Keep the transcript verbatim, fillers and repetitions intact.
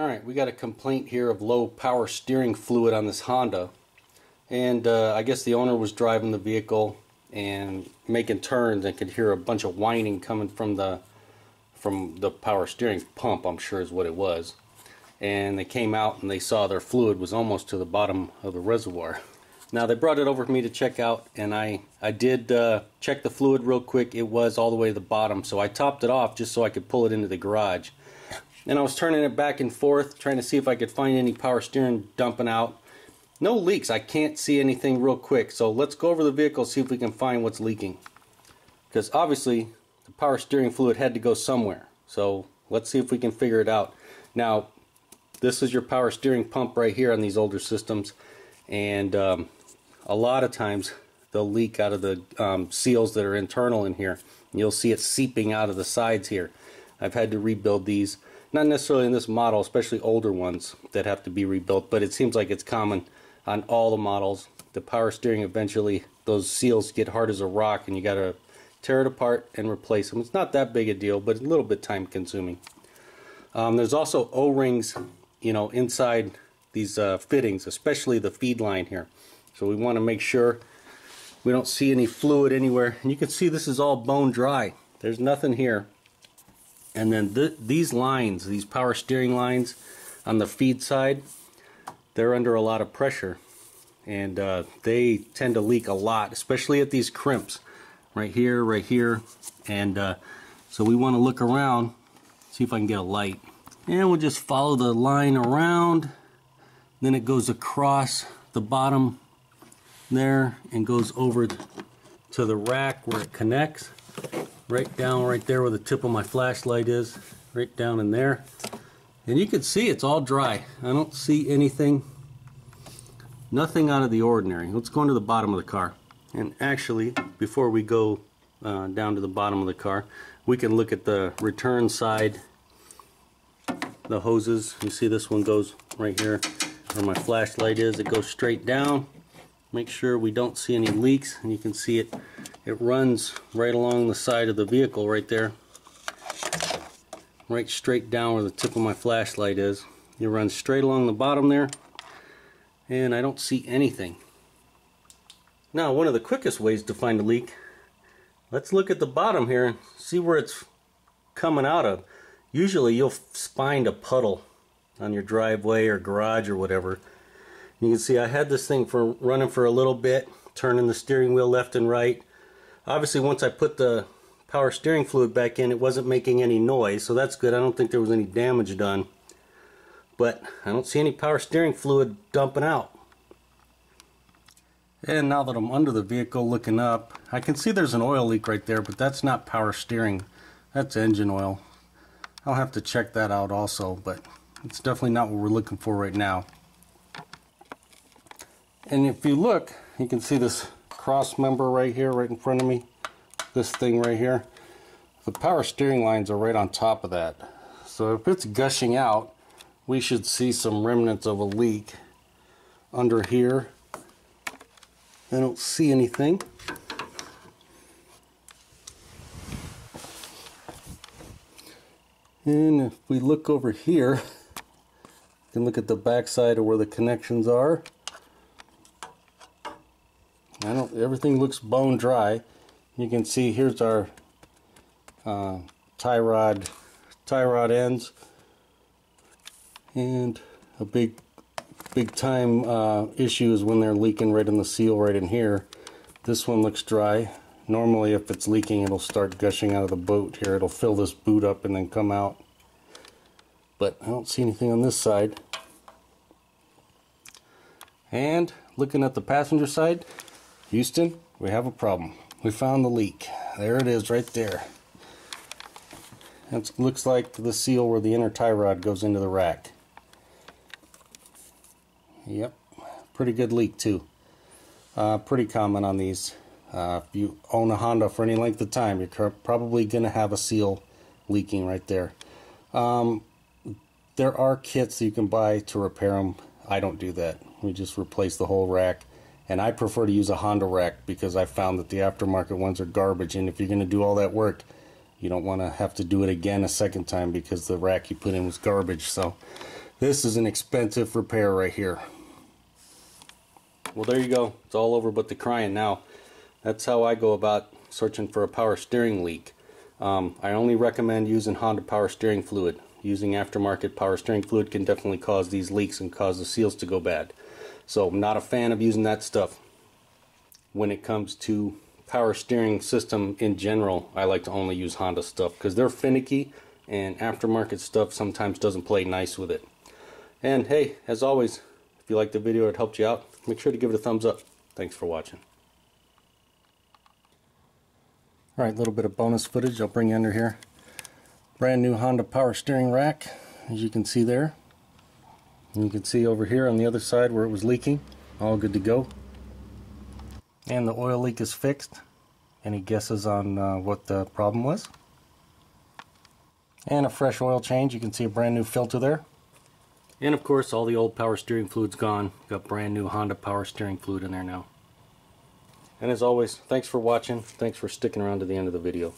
Alright, we got a complaint here of low power steering fluid on this Honda, and uh, I guess the owner was driving the vehicle and making turns and could hear a bunch of whining coming from the from the power steering pump, I'm sure is what it was. And they came out and they saw their fluid was almost to the bottom of the reservoir. Now they brought it over for me to check out, and I, I did uh, check the fluid real quick. It was all the way to the bottom, so I topped it off just so I could pull it into the garage. And I was turning it back and forth, trying to see if I could find any power steering dumping out. No leaks. I can't see anything real quick, so let's go over the vehicle, see if we can find what's leaking. Because obviously, the power steering fluid had to go somewhere. So let's see if we can figure it out. Now, this is your power steering pump right here on these older systems. And um, a lot of times they'll leak out of the um, seals that are internal in here. You'll see it seeping out of the sides here. I've had to rebuild these, not necessarily in this model, especially older ones that have to be rebuilt, but it seems like it's common on all the models. The power steering, eventually those seals get hard as a rock and you gotta tear it apart and replace them. It's not that big a deal, but a little bit time consuming. Um, there's also O-rings, you know, inside these uh, fittings, especially the feed line here. So we want to make sure we don't see any fluid anywhere. And you can see this is all bone dry. There's nothing here. And then th these lines, these power steering lines on the feed side, they're under a lot of pressure. And uh, they tend to leak a lot, especially at these crimps. Right here, right here. And uh, so we want to look around, see if I can get a light. And we'll just follow the line around. Then it goes across the bottom there and goes over to the rack where it connects, right down right there where the tip of my flashlight is, right down in there. And you can see it's all dry. I don't see anything, nothing out of the ordinary. Let's go into the bottom of the car. And actually, before we go uh, down to the bottom of the car, we can look at the return side, the hoses. You see this one goes right here where my flashlight is. It goes straight down. Make sure we don't see any leaks, and you can see it it runs right along the side of the vehicle right there, right straight down where the tip of my flashlight is. It runs straight along the bottom there, and I don't see anything. Now, one of the quickest ways to find a leak, let's look at the bottom here and see where it's coming out of. Usually you'll find a puddle on your driveway or garage or whatever. You can see I had this thing for running for a little bit, turning the steering wheel left and right. Obviously, once I put the power steering fluid back in, it wasn't making any noise, so that's good. I don't think there was any damage done, but I don't see any power steering fluid dumping out. And now that I'm under the vehicle looking up, I can see there's an oil leak right there, but that's not power steering, that's engine oil. I'll have to check that out also, but it's definitely not what we're looking for right now. And if you look, you can see this cross member right here, right in front of me, this thing right here. The power steering lines are right on top of that. So if it's gushing out, we should see some remnants of a leak under here. I don't see anything. And if we look over here, you can look at the back side of where the connections are. I don't, everything looks bone dry. You can see here's our uh, tie rod, tie rod ends, and a big, big time uh, issue is when they're leaking right in the seal, right in here. This one looks dry. Normally, if it's leaking, it'll start gushing out of the boot here. It'll fill this boot up and then come out. But I don't see anything on this side. And looking at the passenger side, Houston, we have a problem. We found the leak. There it is right there. It looks like the seal where the inner tie rod goes into the rack. Yep, pretty good leak too. Uh, pretty common on these. Uh, if you own a Honda for any length of time, you're probably going to have a seal leaking right there. Um, there are kits you can buy to repair them. I don't do that. We just replace the whole rack, and I prefer to use a Honda rack because I found that the aftermarket ones are garbage, and if you're going to do all that work, you don't want to have to do it again a second time because the rack you put in was garbage. So This is an expensive repair right here. Well, there you go. It's all over but the crying now. That's how I go about searching for a power steering leak. Um, I only recommend using Honda power steering fluid. Using aftermarket power steering fluid can definitely cause these leaks and cause the seals to go bad. So I'm not a fan of using that stuff. When it comes to power steering system in general, I like to only use Honda stuff because they're finicky and aftermarket stuff sometimes doesn't play nice with it. And hey, as always, if you liked the video or it helped you out, make sure to give it a thumbs up. Thanks for watching. Alright, a little bit of bonus footage I'll bring you under here. Brand new Honda power steering rack, as you can see there. And you can see over here on the other side where it was leaking, all good to go. And the oil leak is fixed. Any guesses on uh, what the problem was? And a fresh oil change. You can see a brand new filter there. And of course, all the old power steering fluid's gone. Got brand new Honda power steering fluid in there now. And as always, thanks for watching. Thanks for sticking around to the end of the video.